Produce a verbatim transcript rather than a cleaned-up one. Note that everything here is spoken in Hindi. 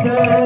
Thank you.